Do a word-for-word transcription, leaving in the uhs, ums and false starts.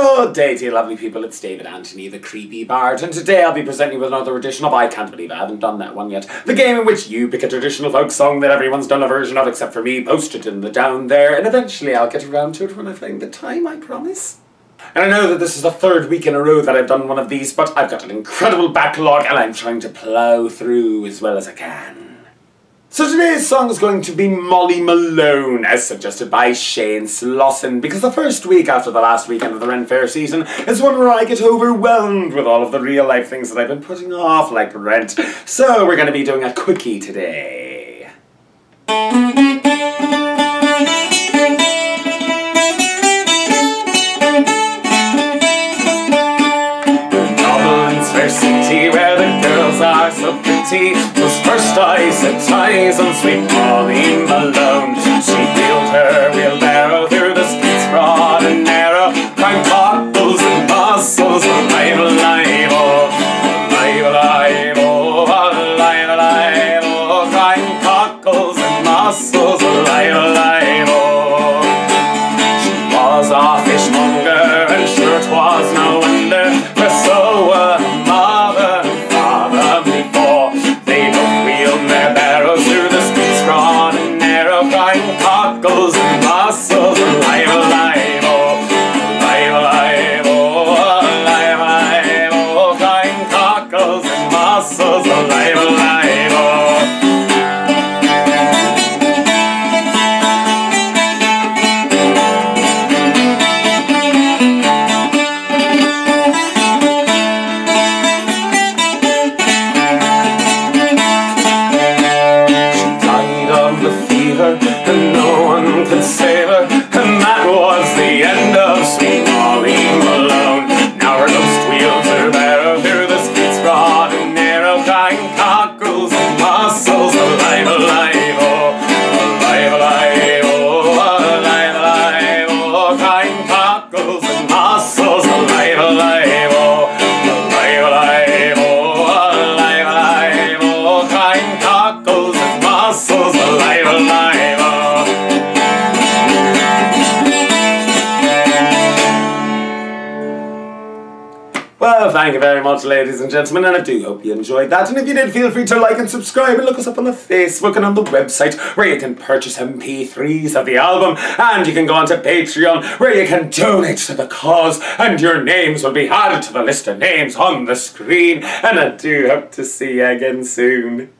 Good day to you lovely people, it's David Anthony, the Creepy Bard, and today I'll be presenting you with another edition of I Can't Believe I Haven't Done That One Yet, the game in which you pick a traditional folk song that everyone's done a version of except for me, post it in the down there, and eventually I'll get around to it when I find the time, I promise. And I know that this is the third week in a row that I've done one of these, but I've got an incredible backlog and I'm trying to plough through as well as I can. So today's song is going to be Molly Malone, as suggested by Shane Slauson, because the first week after the last weekend of the Ren Fair season is one where I get overwhelmed with all of the real life things that I've been putting off, like rent. So we're going to be doing a quickie today. Where the girls are so pretty, was first I set eyes on sweet Molly Malone. She wheeled her wheelbarrow through the streets broad and narrow, crying cockles and mussels, alive, alive, oh, alive, alive, oh, alive, alive, oh, crying cockles and mussels, alive, alive, oh. She was a fishmonger, and sure 'twas no wonder, for so uh, cockles and mussels, alive, alive, oh, alive, alive, oh, alive, alive, oh, crying cockles and mussels, alive, alive, oh. She died of the fever, and no one could save her, and that was the end of sweet Molly Malone. Now her ghost wheels her barrow through the streets broad and narrow, crying cockles and mussels, alive, alive, oh, alive, alive, oh, alive, alive, oh, crying cockles and mussels, alive, alive, oh, alive, alive, oh, alive, alive, oh, crying cockles and mussels, alive, alive. Well, thank you very much, ladies and gentlemen, and I do hope you enjoyed that. And if you did, feel free to like and subscribe and look us up on the Facebook and on the website, where you can purchase M P threes of the album, and you can go onto Patreon, where you can donate to the cause, and your names will be added to the list of names on the screen. And I do hope to see you again soon.